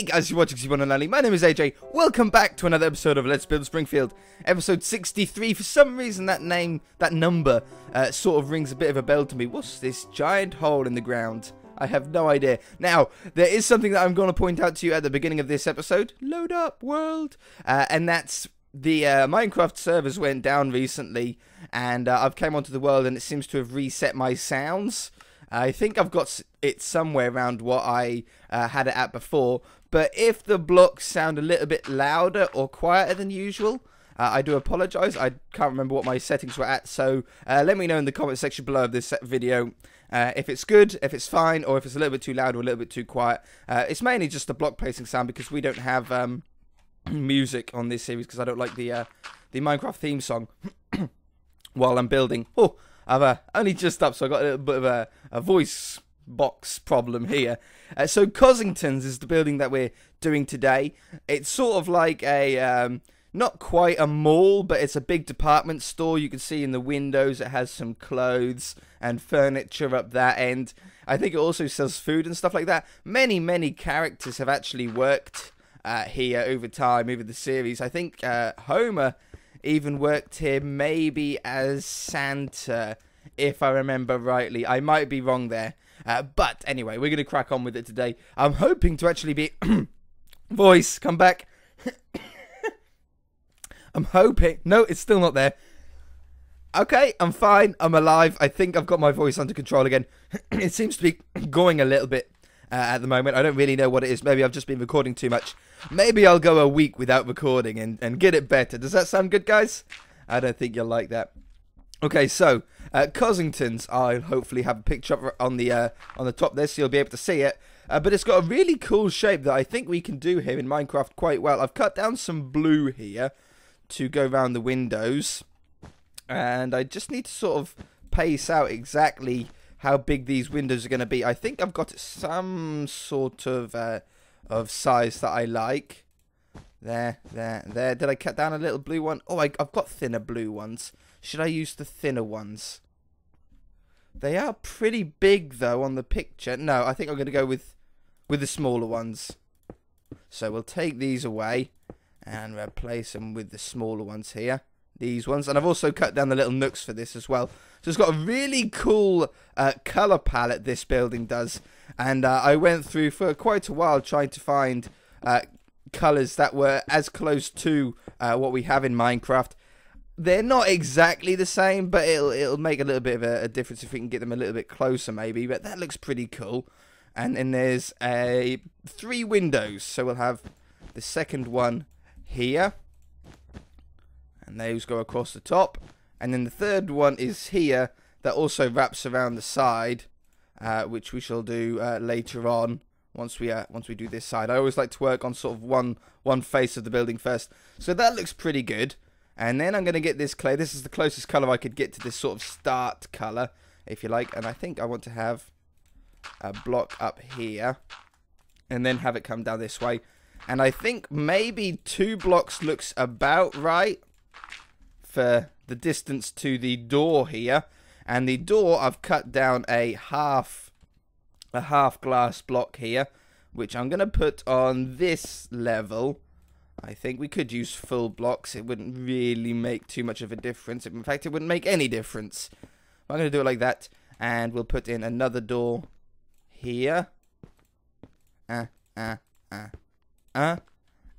Hey guys, you're watching C1 and Lally. My name is AJ. Welcome back to another episode of Let's Build Springfield, episode 63. For some reason, that number, sort of rings a bit of a bell to me. What's this giant hole in the ground? I have no idea. Now, there is something that I'm going to point out to you at the beginning of this episode. Load up, world. And that's the Minecraft servers went down recently, and I've came onto the world, and it seems to have reset my sounds. I think I've got it somewhere around what I had it at before, but if the blocks sound a little bit louder or quieter than usual, I do apologise. I can't remember what my settings were at, so let me know in the comment section below of this video if it's good, if it's fine, or if it's a little bit too loud or a little bit too quiet. It's mainly just the block placing sound because we don't have music on this series because I don't like the Minecraft theme song while I'm building. Oh. I've only just up, so I got a little bit of a voice box problem here. So Costington's is the building that we're doing today. It's sort of like a, not quite a mall, but it's a big department store. You can see in the windows it has some clothes and furniture up that end. I think it also sells food and stuff like that. Many, many characters have actually worked here over time, over the series. I think Homer even worked here maybe as Santa, if I remember rightly. I might be wrong there. But anyway, we're going to crack on with it today. I'm hoping to actually be... voice, come back. I'm hoping... No, it's still not there. Okay, I'm fine. I'm alive. I think I've got my voice under control again. It seems to be going a little bit at the moment. I don't really know what it is. Maybe I've just been recording too much. Maybe I'll go a week without recording and get it better. Does that sound good, guys? I don't think you'll like that. Okay, so Costington's, I'll hopefully have a picture up on the top there so you'll be able to see it. But it's got a really cool shape that I think we can do here in Minecraft quite well. I've cut down some blue here to go around the windows. And I just need to sort of pace out exactly how big these windows are going to be. I think I've got some sort of size that I like. There. Did I cut down a little blue one? Oh, I've got thinner blue ones. Should I use the thinner ones? They are pretty big, though, on the picture. No, I think I'm going to go with the smaller ones. So we'll take these away and replace them with the smaller ones here. These ones. And I've also cut down the little nooks for this as well. So it's got a really cool colour palette, this building does. And I went through for quite a while trying to find colours that were as close to what we have in Minecraft. They're not exactly the same, but it'll make a little bit of a difference if we can get them a little bit closer maybe. But that looks pretty cool. And then there's three windows. So we'll have the second one here. And those go across the top. And then the third one is here that also wraps around the side, which we shall do later on once we do this side. I always like to work on sort of one face of the building first. So that looks pretty good. And then I'm going to get this clay. This is the closest colour I could get to this sort of start colour, if you like. And I think I want to have a block up here and then have it come down this way. And I think maybe two blocks looks about right for the distance to the door here. And the door, I've cut down a half glass block here, which I'm going to put on this level. I think we could use full blocks. It wouldn't really make too much of a difference. In fact, it wouldn't make any difference. I'm going to do it like that. And we'll put in another door here. And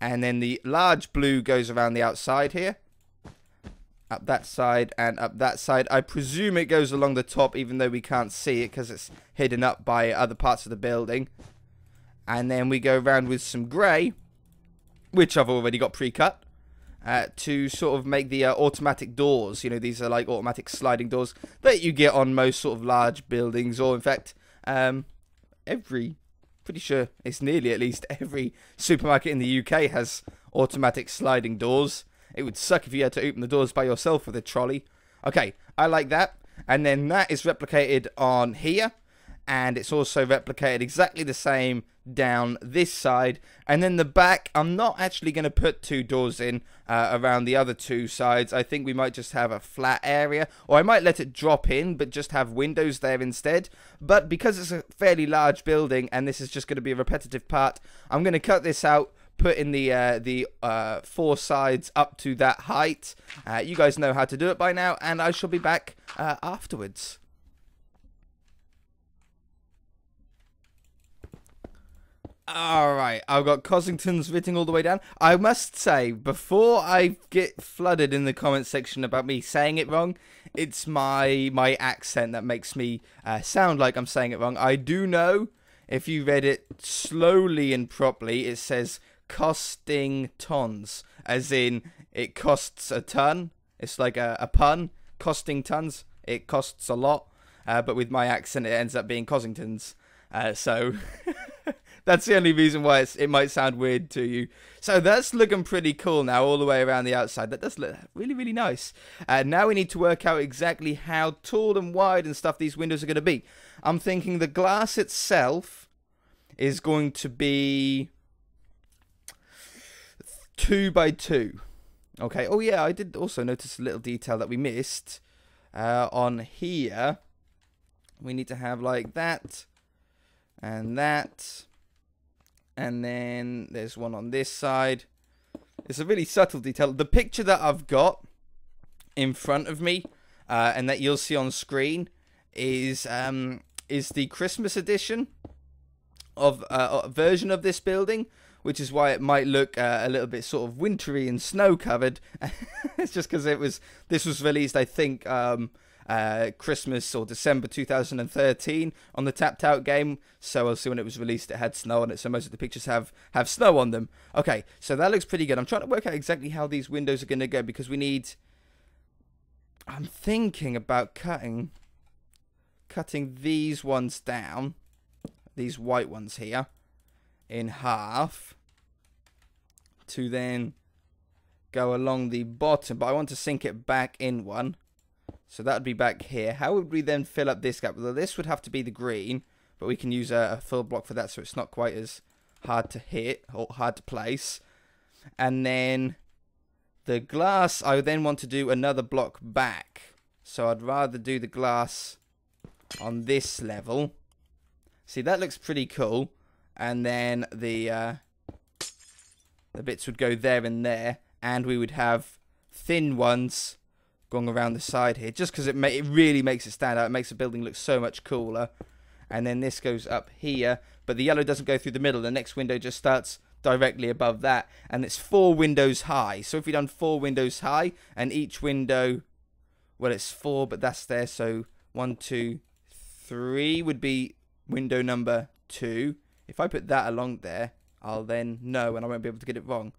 then the large blue goes around the outside here. Up that side and up that side. I presume it goes along the top, even though we can't see it because it's hidden up by other parts of the building. And then we go around with some grey, which I've already got pre-cut, to sort of make the automatic doors. You know, these are like automatic sliding doors that you get on most sort of large buildings, or in fact, pretty sure it's nearly at least every supermarket in the UK has automatic sliding doors. It would suck if you had to open the doors by yourself with a trolley. Okay, I like that. And then that is replicated on here. and it's also replicated exactly the same down this side. And then the back, I'm not actually going to put two doors in around the other two sides. I think we might just have a flat area, or I might let it drop in but just have windows there instead. But because it's a fairly large building and this is just going to be a repetitive part, I'm going to cut this out, put in the four sides up to that height. You guys know how to do it by now, and I shall be back afterwards. Alright, I've got Costington's written all the way down. I must say, before I get flooded in the comment section about me saying it wrong, it's my accent that makes me sound like I'm saying it wrong. I do know, if you read it slowly and properly, it says Costington's, as in it costs a ton. It's like a pun, Costington's, it costs a lot. But with my accent, it ends up being Costington's. So... That's the only reason why it might sound weird to you. So that's looking pretty cool now, all the way around the outside. That does look really, really nice. Now we need to work out exactly how tall and wide and stuff these windows are going to be. I'm thinking the glass itself is going to be 2 by 2. Okay. Oh yeah, I did also notice a little detail that we missed on here. We need to have like that and that. And then there's one on this side. It's a really subtle detail. The picture that I've got in front of me and that you'll see on screen is the Christmas edition of a version of this building, which is why it might look a little bit sort of wintry and snow covered. It's just because this was released, I think, Christmas or December 2013 on the Tapped Out game. So I'll see when it was released, it had snow on it, so most of the pictures have snow on them. Okay, so that looks pretty good. I'm trying to work out exactly how these windows are going to go, because we need, I'm thinking about cutting these ones down, these white ones here, in half to then go along the bottom, but I want to sink it back in one. So that would be back here. How would we then fill up this gap? Well, this would have to be the green, but we can use a fill block for that, so it's not quite as hard to hit or hard to place. And then the glass, I would then want to do another block back. So I'd rather do the glass on this level. See, that looks pretty cool. And then the bits would go there and there, and we would have thin ones going around the side here, just because it really makes it stand out. It makes the building look so much cooler. And then this goes up here, but the yellow doesn't go through the middle. The next window just starts directly above that, and it's 4 windows high. So if we've done 4 windows high, and each window, well, it's 4, but that's there. So 1, 2, 3 would be window number 2. If I put that along there, I'll then know, and I won't be able to get it wrong.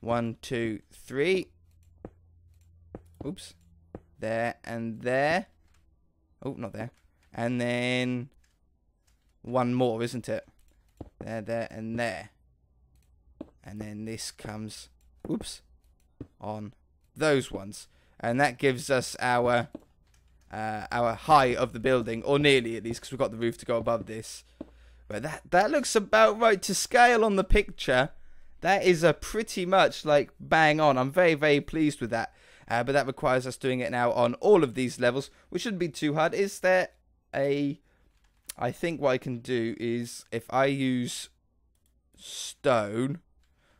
1, 2, 3. Oops. There and there. Oh, not there. And then one more, isn't it? There, there, and there. And then this comes, oops, on those ones. And that gives us our height of the building, or nearly at least, because we've got the roof to go above this. But that looks about right to scale on the picture. That is a pretty much like bang on. I'm very, very pleased with that. But that requires us doing it now on all of these levels, which shouldn't be too hard. Is there a... I think what I can do is, if I use stone,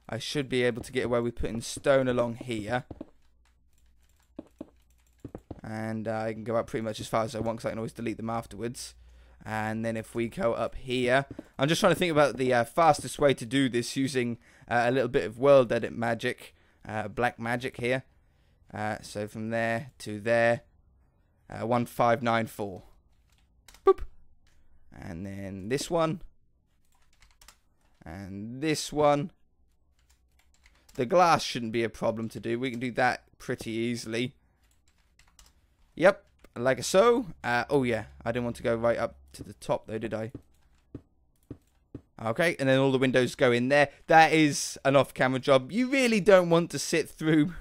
I should be able to get away with putting stone along here. And I can go up pretty much as far as I want, because I can always delete them afterwards. And then if we go up here, I'm just trying to think about the fastest way to do this using a little bit of World Edit magic, black magic here. So from there to there, 1594. Boop. And then this one. And this one. The glass shouldn't be a problem to do. We can do that pretty easily. Yep, like so. Oh yeah, I didn't want to go right up to the top though, did I? Okay, and then all the windows go in there. That is an off-camera job. You really don't want to sit through...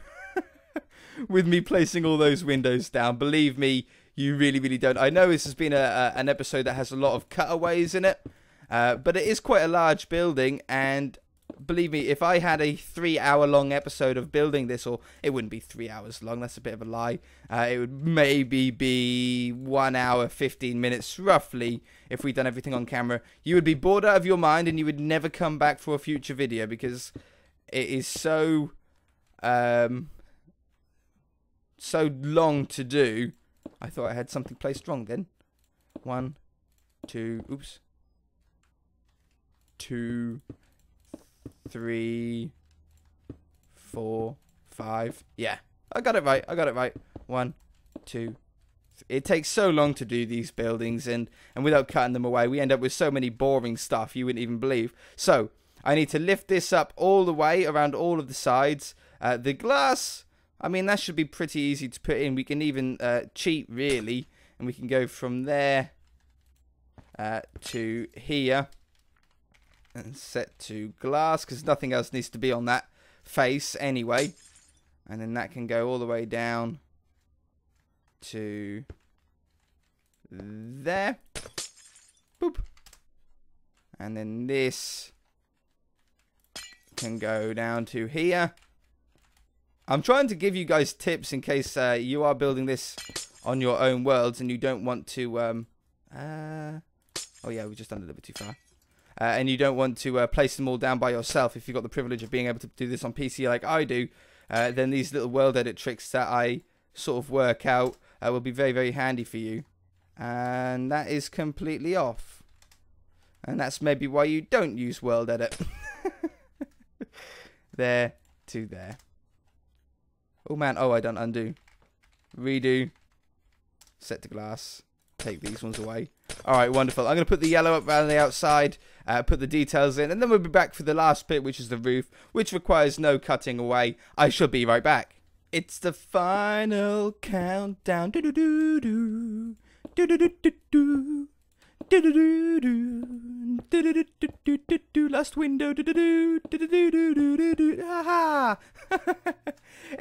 with me placing all those windows down. Believe me, You really, really don't. I know this has been an episode that has a lot of cutaways in it, but it is quite a large building, and believe me, if I had a 3-hour-long episode of building this, or it wouldn't be 3 hours long, that's a bit of a lie. It would maybe be 1 hour, 15 minutes, roughly, if we'd done everything on camera. You would be bored out of your mind, and you would never come back for a future video, because it is so, so long to do. I thought I had something placed wrong then. 1, 2, oops. 2, 3, 4, 5. Yeah, I got it right. I got it right. 1, 2, 3. It takes so long to do these buildings, and without cutting them away, we end up with so many boring stuff you wouldn't even believe. So I need to lift this up all the way around all of the sides. The glass, I mean, that should be pretty easy to put in. We can even cheat, really, and we can go from there to here and set to glass, because nothing else needs to be on that face anyway. And then that can go all the way down to there. Boop. And then this can go down to here. I'm trying to give you guys tips in case you are building this on your own worlds and you don't want to... oh yeah, we just done a little bit too far. And you don't want to place them all down by yourself. If you've got the privilege of being able to do this on PC like I do, then these little world edit tricks that I sort of work out will be very, very handy for you. And that is completely off. And that's maybe why you don't use world edit. There to there. Oh man, oh I done undo. Redo. Set to glass. Take these ones away. Alright, wonderful. I'm going to put the yellow up around the outside, put the details in, and then we'll be back for the last bit, which is the roof, which requires no cutting away. I shall be right back. It's the final countdown. Do-do-do-do. Do-do-do-do-do. Last window. It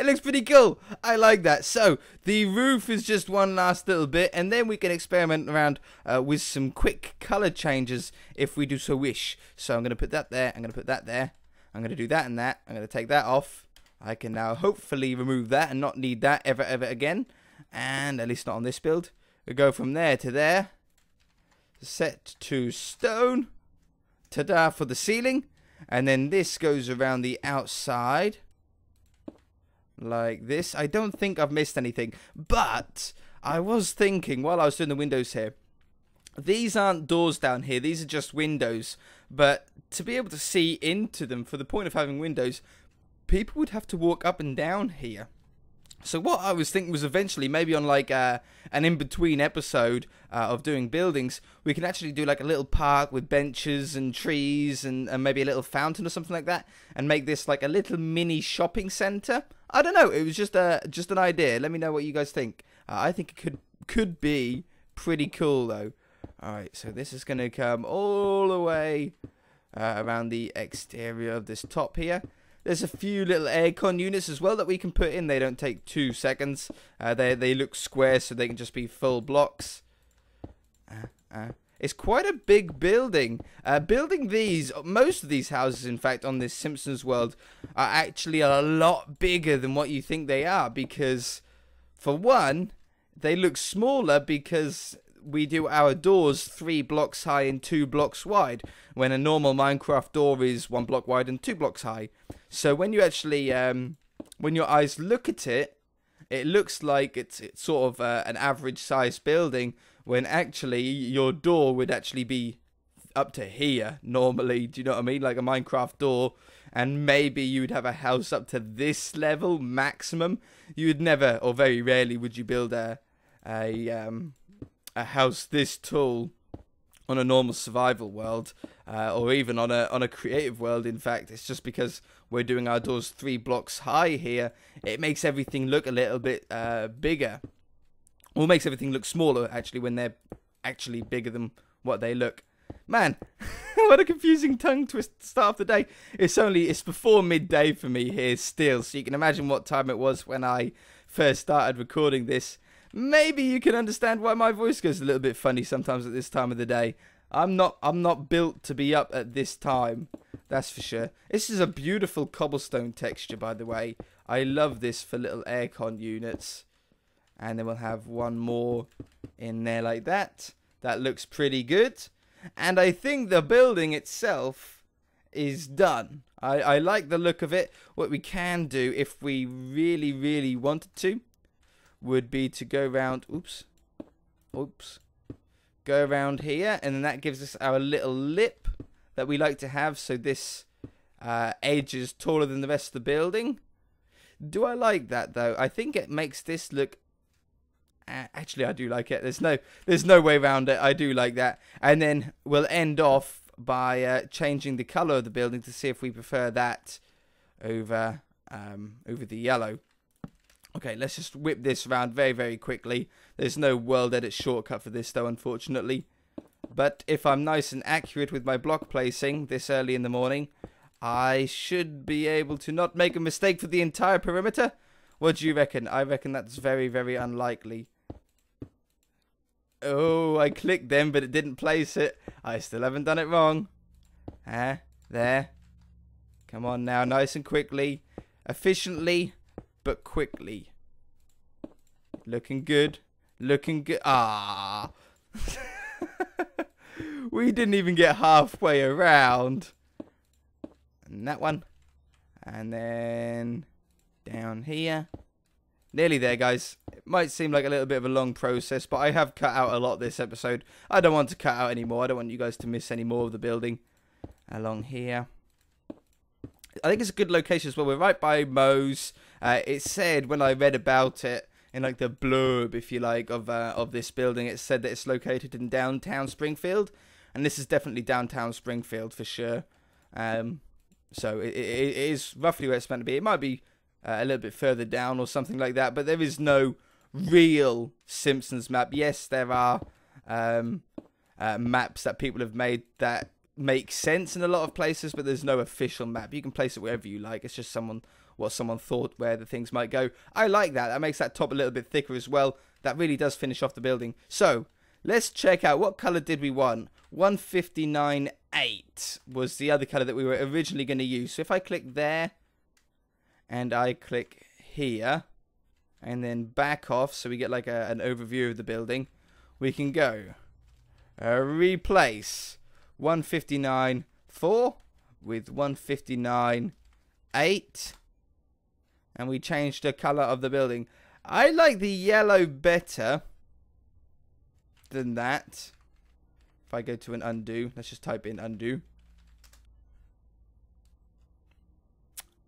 looks pretty cool. I like that. So the roof is just one last little bit, and then we can experiment around with some quick color changes if we do so wish. So I'm going to put that there. I'm going to put that there. I'm going to do that and that. I'm going to take that off. I can now hopefully remove that and not need that ever, ever again. And at least not on this build. We'll go from there to there. Set to stone. Ta-da for the ceiling. And then this goes around the outside. Like this. I don't think I've missed anything. But I was thinking while I was doing the windows here. These aren't doors down here. These are just windows. But to be able to see into them, for the point of having windows, people would have to walk up and down here. So what I was thinking was eventually, maybe on like an in-between episode of doing buildings, we can actually do like a little park with benches and trees and maybe a little fountain or something like that, and make this like a little mini shopping center. I don't know. It was just an idea. Let me know what you guys think. I think it could be pretty cool though. All right, so this is going to come all the way around the exterior of this top here. There's a few little aircon units as well that we can put in. They don't take 2 seconds. They look square, so they can just be full blocks. It's quite a big building. Building these, most of these houses, in fact, on this Simpsons world, are actually a lot bigger than what you think they are. Because, for one, they look smaller because... we do our doors 3 blocks high and 2 blocks wide, when a normal Minecraft door is 1 block wide and 2 blocks high. So when you actually, when your eyes look at it, it looks like it's sort of an average sized building, when actually your door would actually be up to here normally. Do you know what I mean? Like a Minecraft door, and maybe you'd have a house up to this level maximum. You'd never, or very rarely, would you build a house this tall on a normal survival world, or even on a creative world. In fact, it's just because we're doing our doors 3 blocks high here, it makes everything look a little bit bigger, or makes everything look smaller actually when they're actually bigger than what they look. Man, what a confusing tongue twist to start off the day. It's before midday for me here still, so you can imagine what time it was when I first started recording this. maybe you can understand why my voice goes a little bit funny sometimes at this time of the day. I'm not built to be up at this time, that's for sure. This is a beautiful cobblestone texture, by the way. I love this for little aircon units. And then we'll have one more in there like that. That looks pretty good. And I think the building itself is done. I like the look of it. What we can do, if we really, really wanted to, would be to go round. Oops. Go around here, and then that gives us our little lip that we like to have, so this edge is taller than the rest of the building. Do I like that, though? I think it makes this look... actually, I do like it. There's no way around it. I do like that. And then we'll end off by changing the colour of the building to see if we prefer that over, over the yellow. Okay, let's just whip this around very, very quickly. There's no World Edit shortcut for this, though, unfortunately. But if I'm nice and accurate with my block placing this early in the morning, I should be able to not make a mistake for the entire perimeter. What do you reckon? I reckon that's very, very unlikely. Oh, I clicked them, but it didn't place it. I still haven't done it wrong. There. Come on now, nice and quickly. Efficiently. But quickly. Looking good. Looking good. Ah. We didn't even get halfway around. And that one. And then down here. Nearly there, guys. It might seem like a little bit of a long process, but I have cut out a lot this episode. I don't want to cut out anymore. I don't want you guys to miss any more of the building. Along here. I think it's a good location as well. We're right by Moe's. It said when I read about it in like the blurb, if you like, of this building, it said that it's located in downtown Springfield, and this is definitely downtown Springfield for sure. So it is roughly where it's meant to be. It might be a little bit further down or something like that, but there is no real Simpsons map. Yes, there are maps that people have made that make sense in a lot of places, but there's no official map. You can place it wherever you like. It's just what someone thought where the things might go. I like that. That makes that top a little bit thicker as well. That really does finish off the building. So let's check out what color did we want. 159.8 was the other color that we were originally going to use. So if I click there and I click here and then back off, so we get like an overview of the building, we can go replace 159.4 with 159.8, and we changed the colour of the building. I like the yellow better than that. If I go to an undo, let's just type in undo.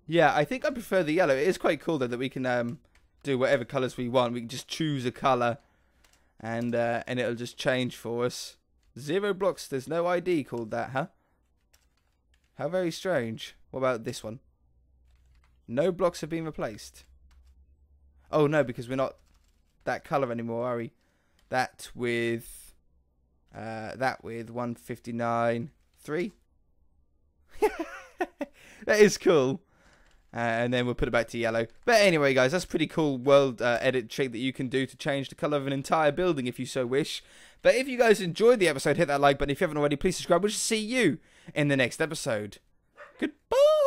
Yeah, I think I prefer the yellow. It is quite cool though that we can do whatever colours we want. We can just choose a colour and it'll just change for us. 0 blocks, there's no ID called that, huh? How very strange. What about this one? No blocks have been replaced. Oh no, because we're not that colour anymore, are we? That with 159.3. That is cool. And then we'll put it back to yellow. But anyway, guys, that's a pretty cool World Edit trick that you can do to change the colour of an entire building if you so wish. But if you guys enjoyed the episode, hit that like button. If you haven't already, please subscribe. We'll see you in the next episode. Goodbye!